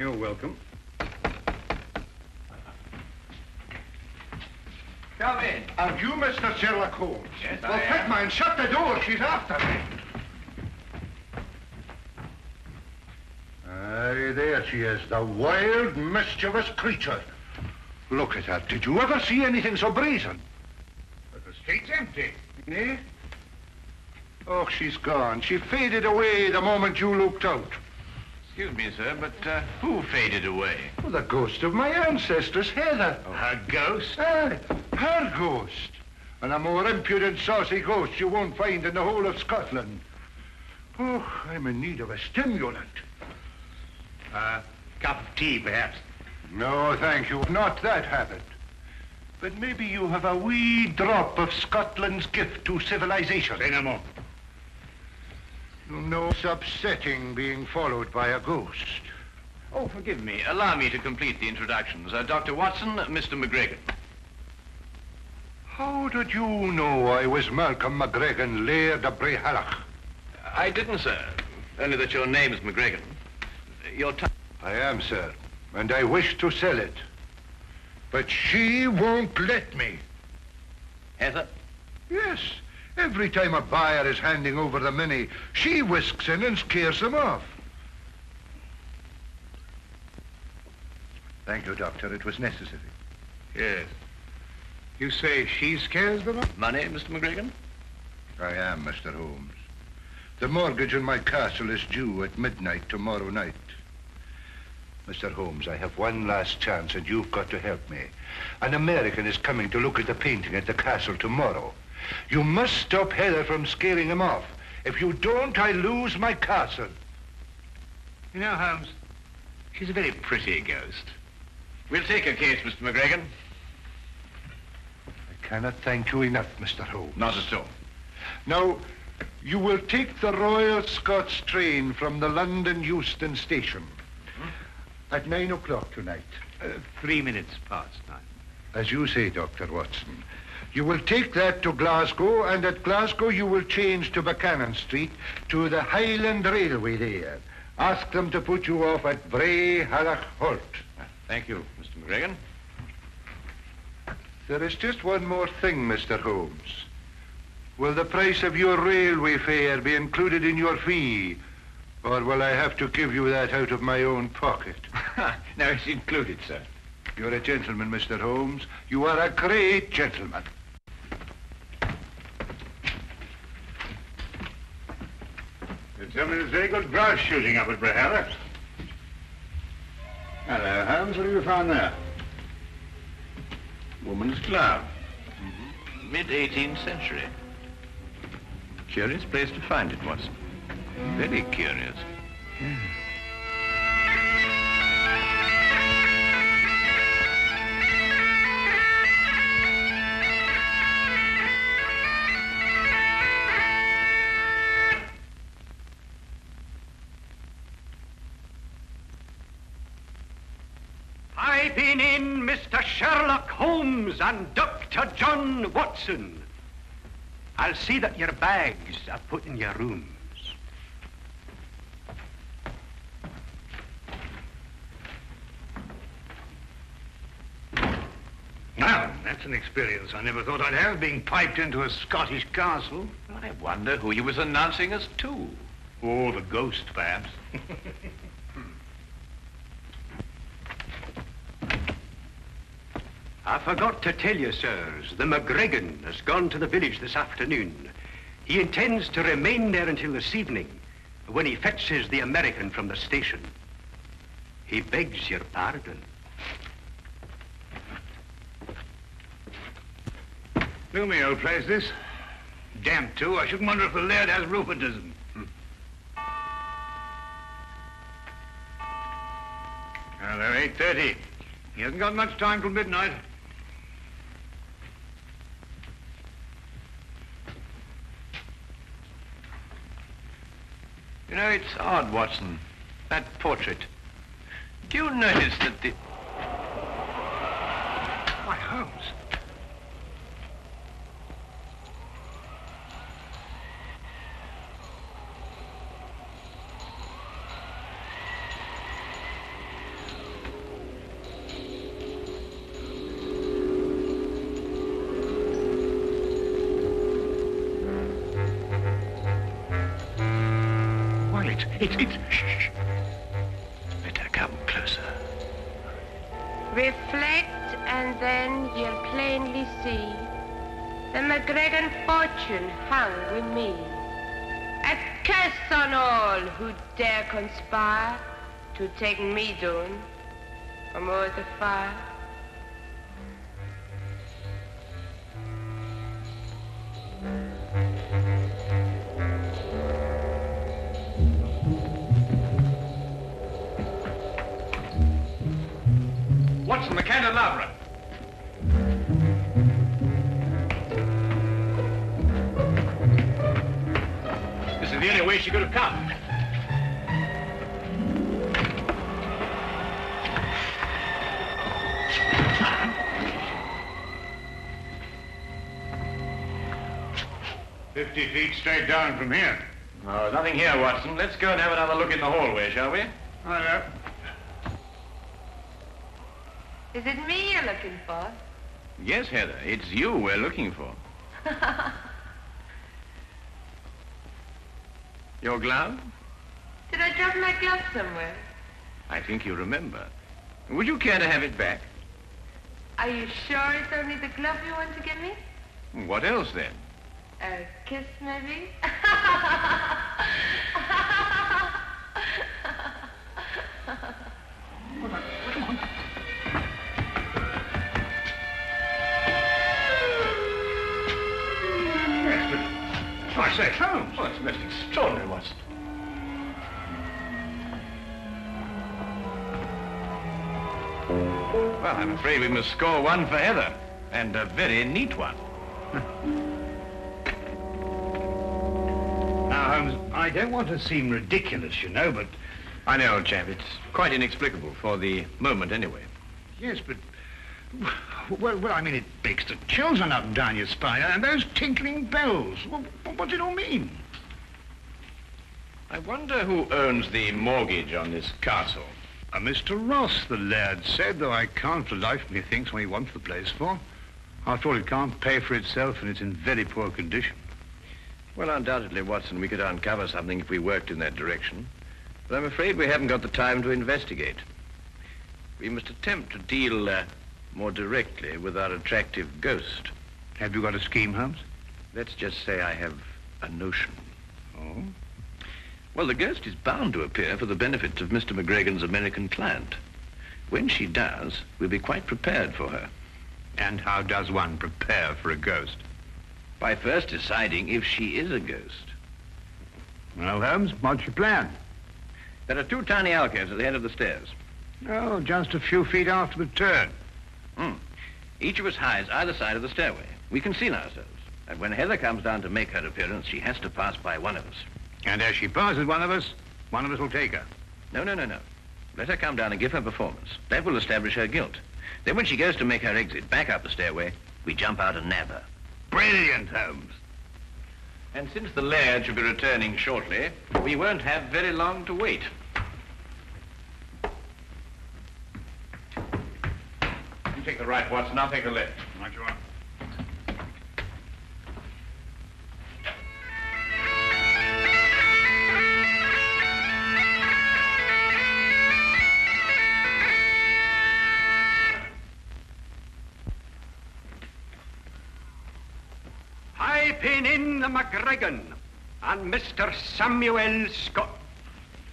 You're welcome. Come in. Are you Mr. Sherlock Holmes? Yes, well, I am. Well, take mine. Shut the door. She's after me. Aye, there she is. The wild, mischievous creature. Look at her. Did you ever see anything so brazen? But the street's empty. Eh? Oh, she's gone. She faded away the moment you looked out. Excuse me, sir, but who faded away? Well, the ghost of my ancestress, Heather. Oh. Her ghost? Her ghost. And a more impudent, saucy ghost you won't find in the whole of Scotland. Oh, I'm in need of a stimulant. A cup of tea, perhaps? No, thank you. Not that habit. But maybe you have a wee drop of Scotland's gift to civilization. Say no more. You know, it's upsetting being followed by a ghost. Oh, forgive me. Allow me to complete the introductions. Dr. Watson, Mr. McGreggan. How did you know I was Malcolm McGreggan, Laird of Brehala? I didn't, sir. Only that your name's McGreggan. Your time. I am, sir, and I wish to sell it. But she won't let me. Heather? Yes. Every time a buyer is handing over the money, she whisks in and scares them off. Thank you, Doctor. It was necessary. Yes. You say she scares them off? Money, Mr. McGreggan? I am, Mr. Holmes. The mortgage on my castle is due at midnight tomorrow night. Mr. Holmes, I have one last chance, and you've got to help me. An American is coming to look at the painting at the castle tomorrow. You must stop Heather from scaring him off. If you don't, I lose my castle. You know, Holmes, she's a very pretty ghost. We'll take her case, Mr. McGreggan. I cannot thank you enough, Mr. Holmes. Not at all. Now, you will take the Royal Scots train from the London Euston station. Hmm? At 9 o'clock tonight. 3 minutes past 9. As you say, Dr. Watson. You will take that to Glasgow, and at Glasgow you will change to Buchanan Street, to the Highland Railway there. Ask them to put you off at Braehead Halt. Thank you, Mr. McGreggan. There is just one more thing, Mr. Holmes. Will the price of your railway fare be included in your fee, or will I have to give you that out of my own pocket? No, it's included, sir. You're a gentleman, Mr. Holmes. You are a great gentleman. Tell me there's very good grouse shooting up at Brehala. Hello, Holmes. What have you found there? Woman's glove. Mm-hmm. Mid-18th century. Curious place to find it, Watson. Very curious. Yeah. I've been in Mr. Sherlock Holmes and Dr. John Watson. I'll see that your bags are put in your rooms. Now, that's an experience I never thought I'd have, being piped into a Scottish castle. I wonder who he was announcing us to. Or the ghost, perhaps. I forgot to tell you, sirs, the McGreggan has gone to the village this afternoon. He intends to remain there until this evening, when he fetches the American from the station. He begs your pardon. Gloomy old place, this. Damp, too. I shouldn't wonder if the laird has rheumatism. Hello, 8:30. He hasn't got much time till midnight. You know, it's odd, Watson, that portrait. Do you notice that the... Why, Holmes. It's... Shh. Better come closer. Reflect, and then you'll plainly see the McGreggan fortune hung with me. A curse on all who dare conspire to take me down from o'er the fire. What's in the candelabra? This is the only way she could have come. Huh? 50 feet straight down from here. Oh, nothing here, Watson. Let's go and have another look in the hallway, shall we? Oh, no. Is it me you're looking for? Yes, Heather, it's you we're looking for. Your glove? Did I drop my glove somewhere? I think you remember. Would you care to have it back? Are you sure it's only the glove you want to give me? What else, then? A kiss, maybe? I say, Holmes. Well, it's the most extraordinary, Watson. Well, I'm afraid we must score one for Heather, and a very neat one. Now, Holmes, I don't want to seem ridiculous, you know, but... I know, old chap, it's quite inexplicable for the moment, anyway. Yes, but... Well, I mean, it makes the chills run up and down your spine, and those tinkling bells. Well, what's it all mean? I wonder who owns the mortgage on this castle. Mr. Ross, the laird said, though I can't for life methinks what he wants the place for. After all, it can't pay for itself, and it's in very poor condition. Well, undoubtedly, Watson, we could uncover something if we worked in that direction. But I'm afraid we haven't got the time to investigate. We must attempt to deal... more directly with our attractive ghost. Have you got a scheme, Holmes? Let's just say I have a notion. Oh? Well, the ghost is bound to appear for the benefit of Mr. McGreggan's American client. When she does, we'll be quite prepared for her. And how does one prepare for a ghost? By first deciding if she is a ghost. Well, Holmes, what's your plan? There are two tiny alcoves at the head of the stairs. Oh, just a few feet after the turn. Each of us hides either side of the stairway. We conceal ourselves. And when Heather comes down to make her appearance, she has to pass by one of us. And as she passes one of us will take her. No. Let her come down and give her performance. That will establish her guilt. Then when she goes to make her exit back up the stairway, we jump out and nab her. Brilliant, Holmes. And since the laird should be returning shortly, we won't have very long to wait. You take the right, Watson. I'll take the left. Right you are. I pin in the McGreggan and Mr. Samuel Scott.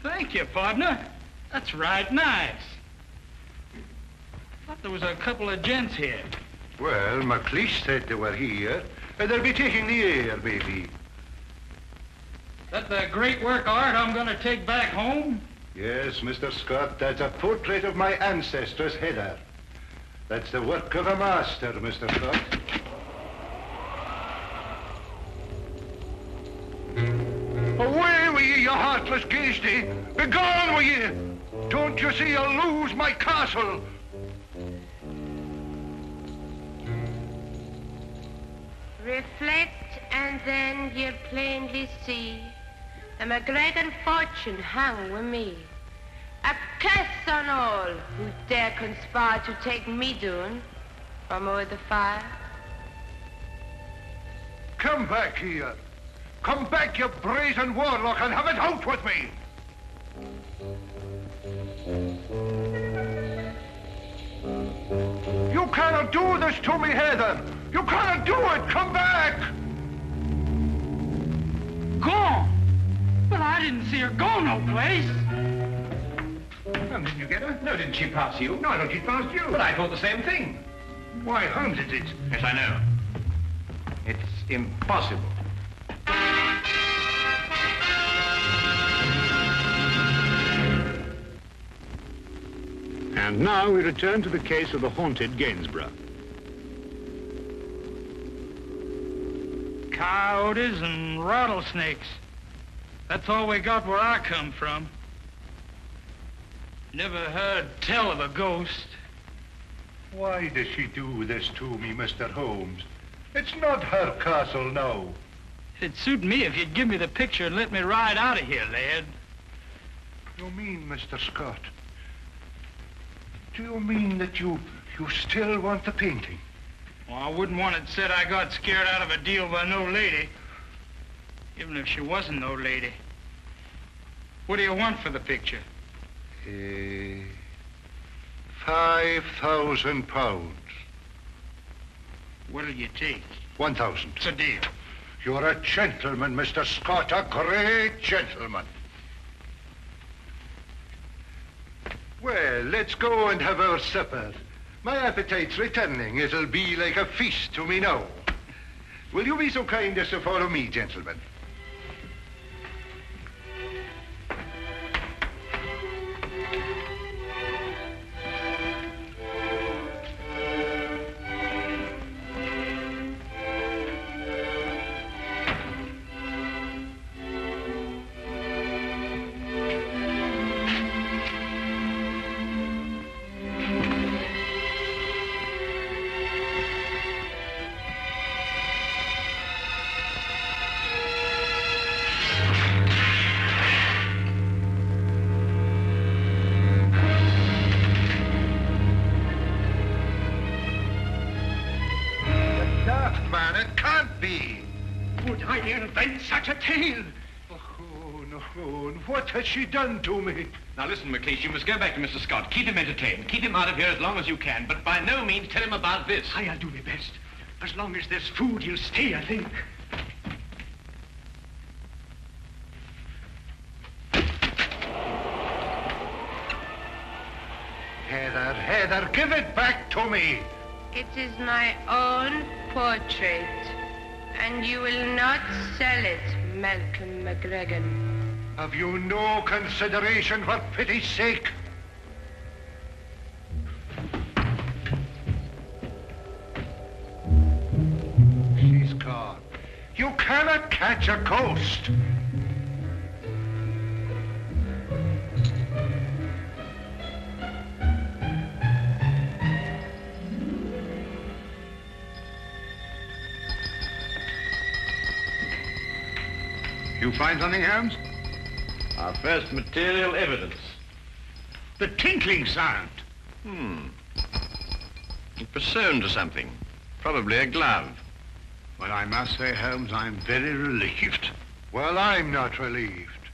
Thank you, partner. That's right nice. I thought there was a couple of gents here. Well, McLeish said they were here. They'll be taking the air, baby. That the great work of art I'm going to take back home? Yes, Mr. Scott, that's a portrait of my ancestors, Heather. That's the work of a master, Mr. Scott. Away with you, you heartless Gaisty! Begone with you! Don't you see you'll lose my castle? Reflect, and then you'll plainly see the McGreggan fortune hung with me. A curse on all who dare conspire to take me down from o'er the fire. Come back here. Come back, you brazen warlock, and have it out with me. cannot do this to me, Heather. You cannot do it. Come back. Gone? Well, I didn't see her go no place. Well, didn't you get her? No, didn't she pass you? No, I thought she passed you. Well, I thought the same thing. Why, Holmes, it's... Yes, I know. It's impossible. And now we return to the case of the haunted Gainsborough. Coyotes and rattlesnakes. That's all we got where I come from. Never heard tell of a ghost. Why does she do this to me, Mr. Holmes? It's not her castle now. It'd suit me if you'd give me the picture and let me ride out of here, lad. You mean, Mr. Scott? Do you mean that you still want the painting? Well, I wouldn't want it said I got scared out of a deal by no lady. Even if she wasn't no lady. What do you want for the picture? £5,000. What'll you take? 1,000. It's a deal. You're a gentleman, Mr. Scott, a great gentleman. Well, let's go and have our supper. My appetite's returning. It'll be like a feast to me now. Will you be so kind as to follow me, gentlemen? What has she done to me? Now listen, McLeish, you must go back to Mr. Scott. Keep him entertained. Keep him out of here as long as you can, but by no means tell him about this. I'll do my best. As long as there's food, he'll stay, I think. Heather, Heather, give it back to me. It is my own portrait, and you will not sell it, Malcolm McGreggan. Have you no consideration, for pity's sake? She's gone. You cannot catch a ghost. You find something, Holmes? Our first material evidence. The tinkling sound. It presumed to something. Probably a glove. Well, I must say, Holmes, I'm very relieved. Well, I'm not relieved.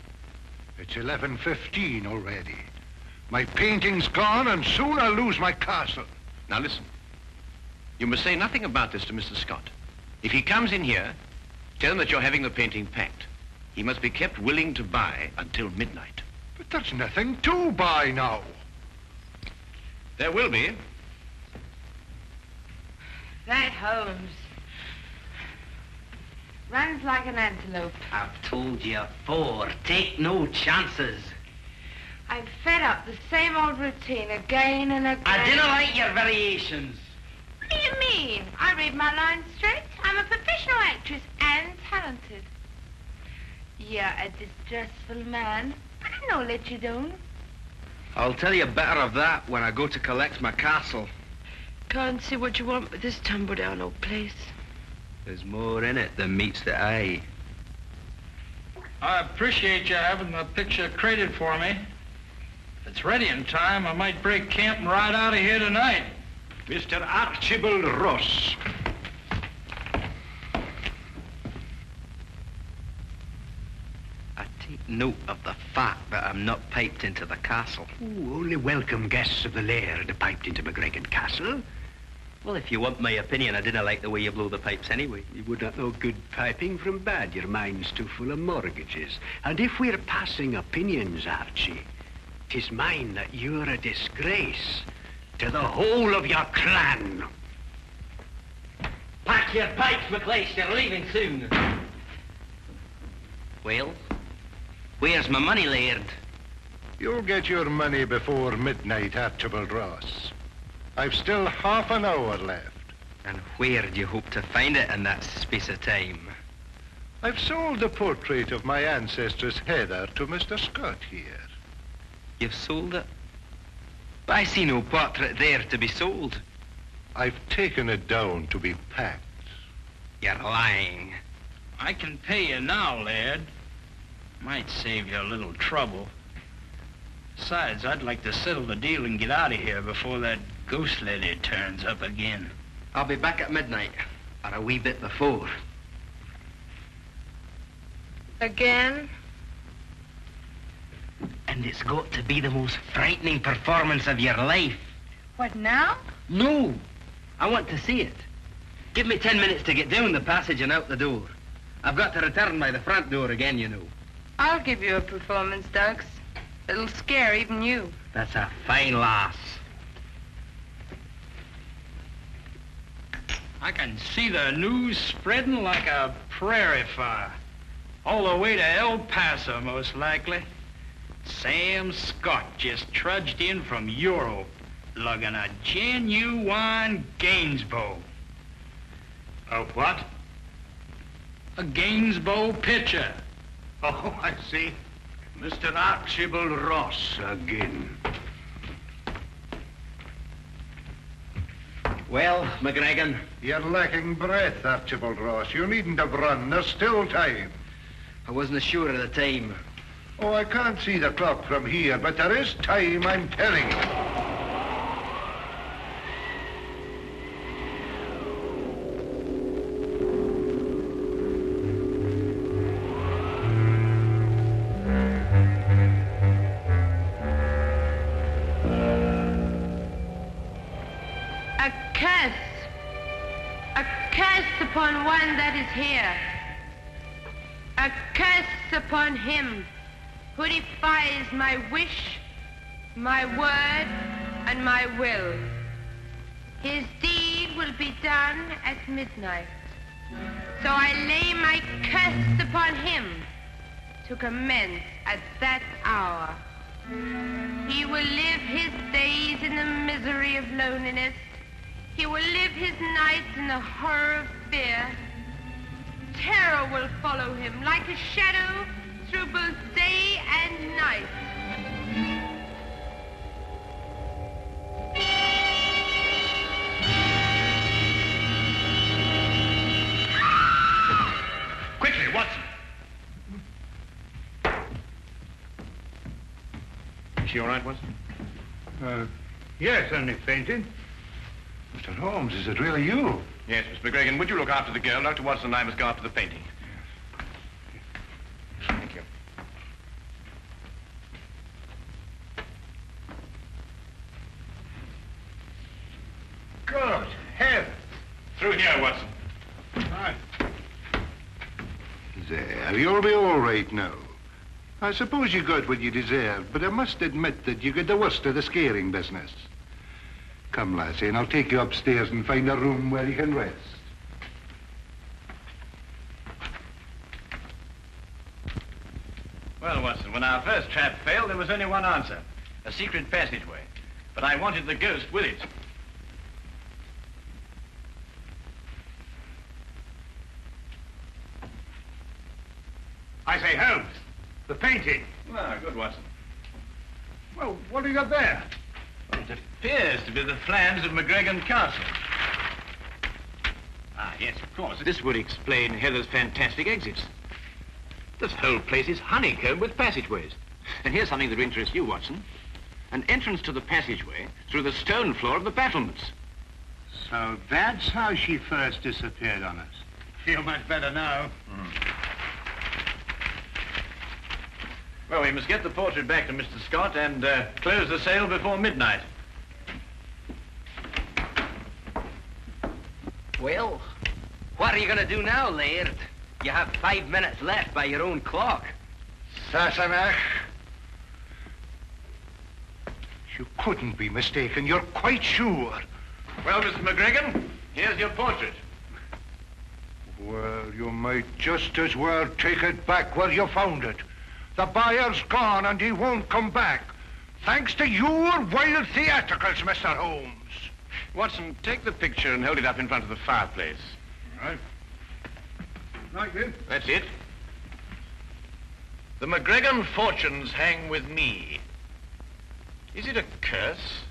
It's 11:15 already. My painting's gone, and soon I'll lose my castle. Now, listen. You must say nothing about this to Mr. Scott. If he comes in here, tell him that you're having the painting packed. He must be kept willing to buy until midnight. But there's nothing to buy now. There will be. That Holmes runs like an antelope. I've told you before, take no chances. I'm fed up the same old routine again and again. I didn't like your variations. What do you mean? I read my lines straight. I'm a professional actress and talented. You're a distressful man. I know that you don't. I'll tell you better of that when I go to collect my castle. Can't see what you want with this tumble-down old place. There's more in it than meets the eye. I appreciate you having the picture created for me. If it's ready in time, I might break camp and ride out of here tonight. Mr. Archibald Ross. Note of the fact that I'm not piped into the castle. Ooh, only welcome guests of the laird are piped into McGreggan Castle. Well, if you want my opinion, I didn't like the way you blew the pipes anyway. You would not know good piping from bad. Your mind's too full of mortgages. And if we're passing opinions, Archie, 'tis mine that you're a disgrace to the whole of your clan. Pack your pipes, McLeish. They're leaving soon. Well, where's my money, Laird? You'll get your money before midnight, Archibald Ross. I've still half an hour left. And where do you hope to find it in that space of time? I've sold the portrait of my ancestress Heather to Mr. Scott here. You've sold it? But I see no portrait there to be sold. I've taken it down to be packed. You're lying. I can pay you now, lad. Might save you a little trouble. Besides, I'd like to settle the deal and get out of here before that ghost lady turns up again. I'll be back at midnight, or a wee bit before. Again? And it's got to be the most frightening performance of your life. What now? No, I want to see it. Give me 10 minutes to get down the passage and out the door. I've got to return by the front door again, you know. I'll give you a performance, Douglas. It'll scare even you. That's a fine lass. I can see the news spreading like a prairie fire. All the way to El Paso, most likely. Sam Scott just trudged in from Europe, lugging a genuine Gainsborough. A what? A Gainsborough pitcher. Oh, I see. Mr. Archibald Ross again. Well, McGreggan? You're lacking breath, Archibald Ross. You needn't have run. There's still time. I wasn't sure of the time. Oh, I can't see the clock from here, but there is time, I'm telling you. A curse upon one that is here. A curse upon him who defies my wish, my word, and my will. His deed will be done at midnight. So I lay my curse upon him to commence at that hour. He will live his days in the misery of loneliness. He will live his nights in the horror of fear. Terror will follow him like a shadow through both day and night. Quickly, Watson. Is she all right, Watson? Yes, only fainted. Mr. Holmes, is it really you? Yes, Mr. McGreggan, would you look after the girl? Dr. Watson and I must go after the painting. God, heaven. Through here, Watson. All right. There, you'll be all right now. I suppose you got what you deserved, but I must admit that you got the worst of the scaring business. Come, lassie, and I'll take you upstairs and find a room where you can rest. Well, Watson, when our first trap failed, there was only one answer. A secret passageway. But I wanted the ghost with it. I say, Holmes, the painting. Ah, good, Watson. Well, what do you got there? Well, it appears to be the plans of McGreggan Castle. Ah, yes, of course. This would explain Heather's fantastic exits. This whole place is honeycombed with passageways. And here's something that interests you, Watson. An entrance to the passageway through the stone floor of the battlements. So that's how she first disappeared on us. Feel much better now. Mm. Well, we must get the portrait back to Mr. Scott and close the sale before midnight. 12. What are you going to do now, Laird? You have 5 minutes left by your own clock. Sassenach. You couldn't be mistaken. You're quite sure. Well, Mr. McGreggan, here's your portrait. Well, you might just as well take it back where you found it. The buyer's gone and he won't come back. Thanks to your wild theatricals, Mr. Holmes. Watson, take the picture and hold it up in front of the fireplace. All right. Like this? That's it. The McGreggan fortunes hang with me. Is it a curse?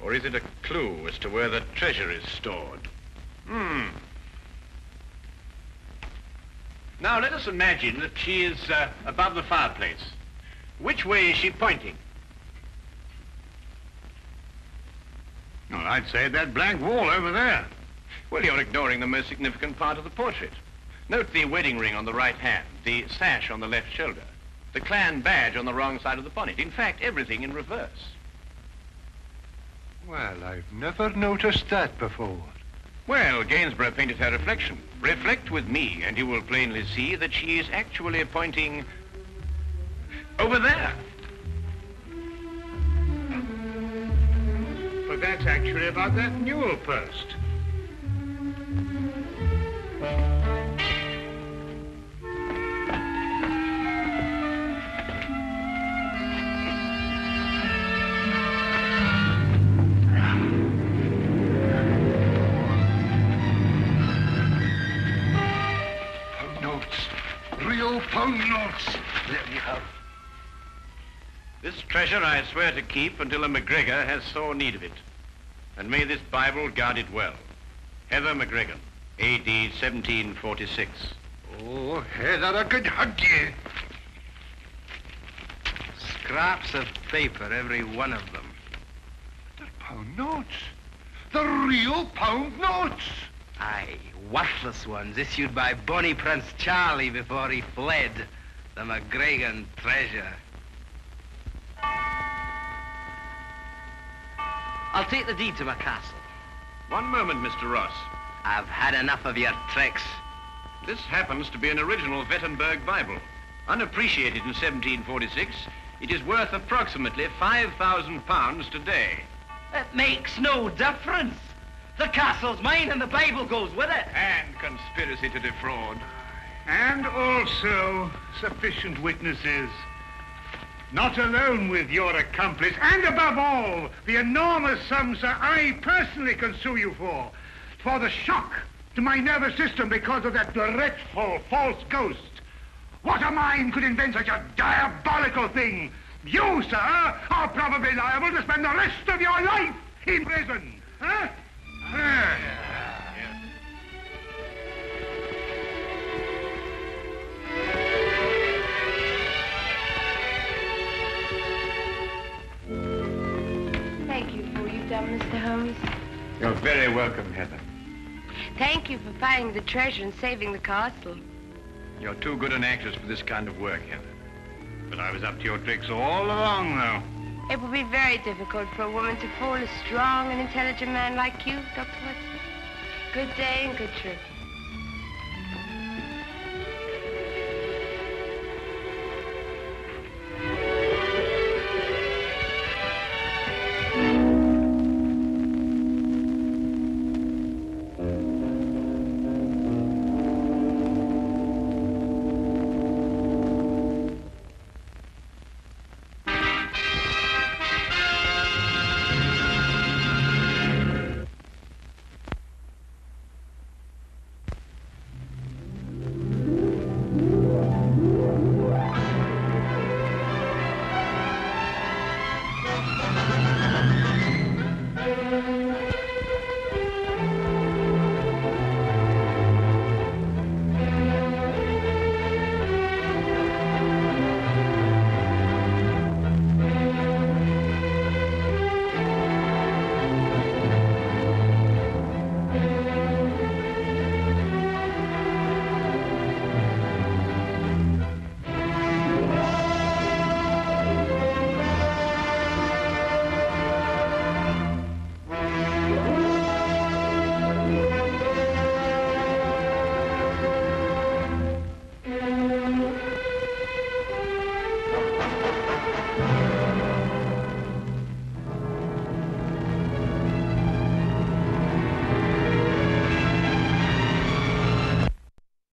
Or is it a clue as to where the treasure is stored? Hmm. Now, let us imagine that she is above the fireplace. Which way is she pointing? Well, I'd say that blank wall over there. Well, you're ignoring the most significant part of the portrait. Note the wedding ring on the right hand, the sash on the left shoulder, the clan badge on the wrong side of the bonnet. In fact, everything in reverse. Well, I've never noticed that before. Well, Gainsborough painted her reflection. Reflect with me, and you will plainly see that she is actually pointing over there. But that's actually about that newel post. £2 notes. Let me have. This treasure I swear to keep until a McGregor has sore need of it. And may this Bible guard it well. Heather McGreggan, A.D. 1746. Oh, Heather, I could hug you. Scraps of paper, every one of them. They're £2 notes. They're real £2 notes. Aye, worthless ones, issued by Bonnie Prince Charlie before he fled. The McGreggan treasure. I'll take the deed to my castle. One moment, Mr. Ross. I've had enough of your tricks. This happens to be an original Wittenberg Bible. Unappreciated in 1746, it is worth approximately £5,000 today. It makes no difference. The castle's mine and the Bible goes with it. And conspiracy to defraud. And also sufficient witnesses. Not alone with your accomplice, and above all, the enormous sums that I personally can sue you for. For the shock to my nervous system because of that dreadful false ghost. What a mind could invent such a diabolical thing? You, sir, are probably liable to spend the rest of your life in prison. Huh? Yeah. Thank you for what you've done, Mr. Holmes. You're very welcome, Heather. Thank you for finding the treasure and saving the castle. You're too good an actress for this kind of work, Heather. But I was up to your tricks all along, though. It will be very difficult for a woman to fool a strong and intelligent man like you, Dr. Watson. Good day and good trip.